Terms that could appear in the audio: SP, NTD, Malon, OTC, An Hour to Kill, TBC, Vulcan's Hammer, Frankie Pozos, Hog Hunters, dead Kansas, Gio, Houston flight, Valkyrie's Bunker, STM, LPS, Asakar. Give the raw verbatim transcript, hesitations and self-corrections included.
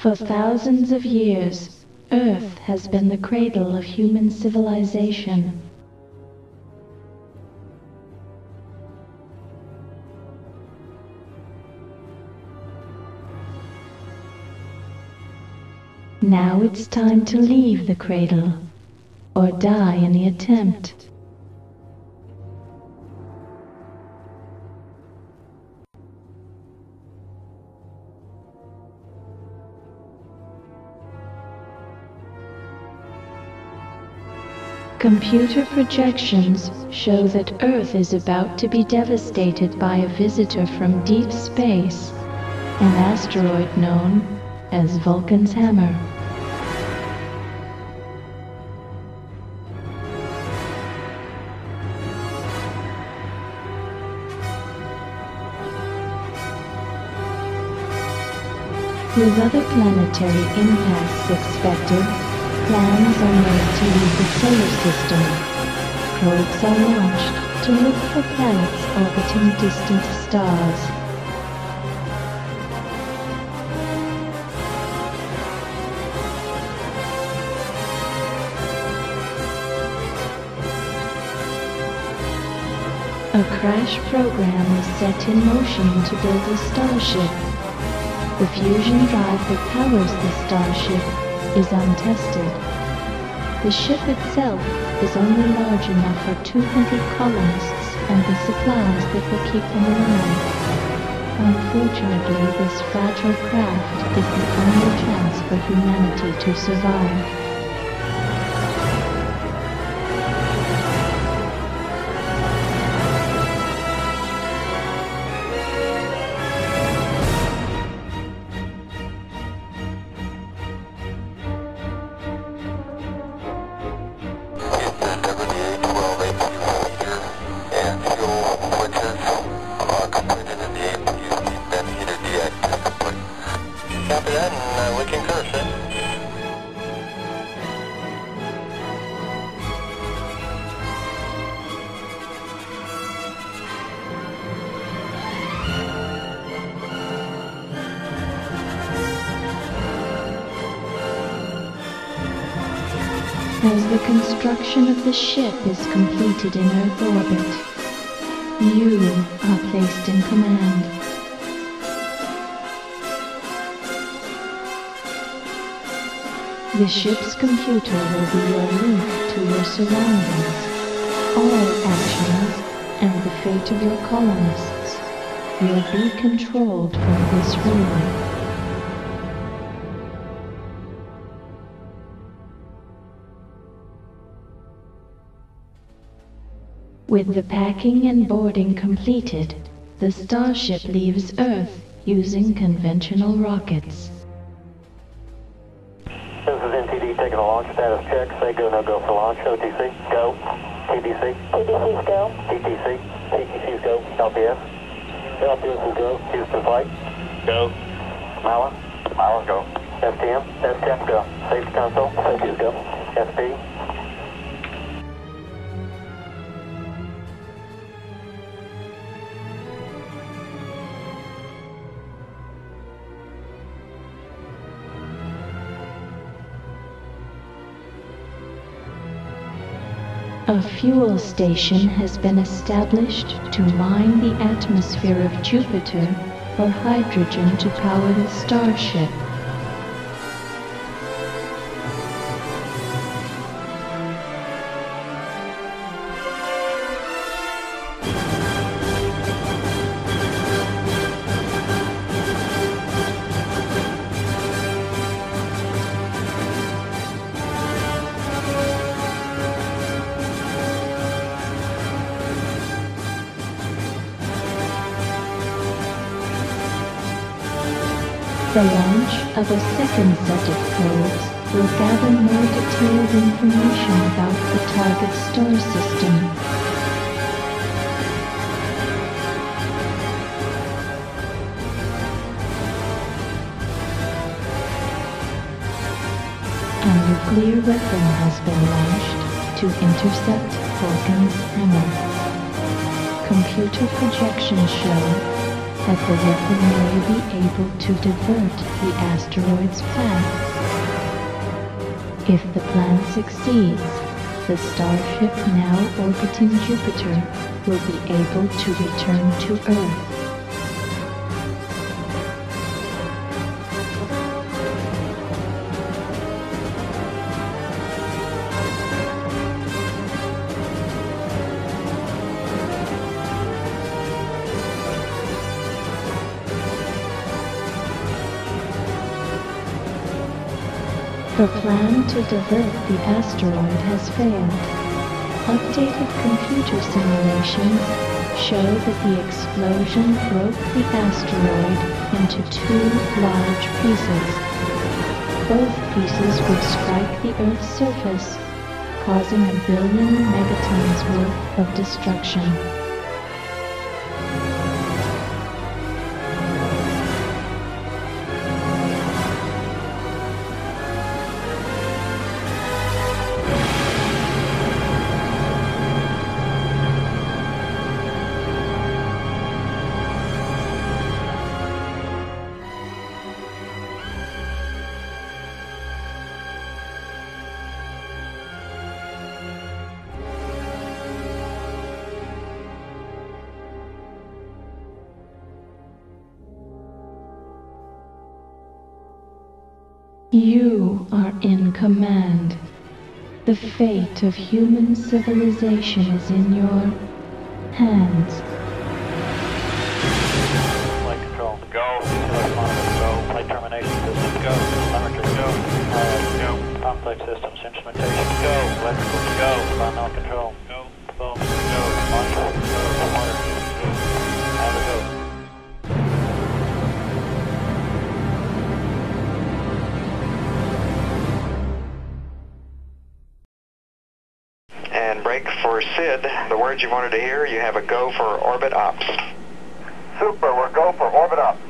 For thousands of years, Earth has been the cradle of human civilization. Now it's time to leave the cradle, or die in the attempt. Computer projections show that Earth is about to be devastated by a visitor from deep space, an asteroid known as Vulcan's Hammer. With other planetary impacts expected, plans are made to leave the solar system. Probes are launched to look for planets orbiting distant stars. A crash program is set in motion to build a starship. The fusion drive that powers the starship is untested. The ship itself is only large enough for two hundred colonists and the supplies that will keep them alive. Unfortunately, this fragile craft is the only chance for humanity to survive. As the construction of the ship is completed in Earth orbit, you are placed in command. The ship's computer will be your link to your surroundings, all actions, and the fate of your colonists will be controlled from this room. With the packing and boarding completed, the starship leaves Earth using conventional rockets. This is N T D taking a launch status check. Say go, no go for launch. O T C, go. T B C. T B C's go. T T C. T T C's go. L P S. L P S is go. Houston flight. Go. Malon. Malon go. S T M. S T M go. Safety console. Safety's go. S P. A fuel station has been established to mine the atmosphere of Jupiter for hydrogen to power the starship. The launch of a second set of probes will gather more detailed information about the target star system. A nuclear weapon has been launched to intercept Vulcan's Hammer. Computer projections show that the weapon may be able to divert the asteroid's path. If the plan succeeds, the starship now orbiting Jupiter will be able to return to Earth. The plan to divert the asteroid has failed. Updated computer simulations show that the explosion broke the asteroid into two large pieces. Both pieces would strike the Earth's surface, causing a billion megatons worth of destruction. You are in command. The fate of human civilization is in your hands. Flight control, go. Flight monitor, go. Flight termination systems, go. Telemetry, go. Pilot, go. Complex systems, instrumentation, go. Electrical, go. Environmental control, go. Phone, go. Monitor, go. Water, go. Have a go. Sid, the words you wanted to hear, you have a go for orbit ops. Super, we're go for orbit ops.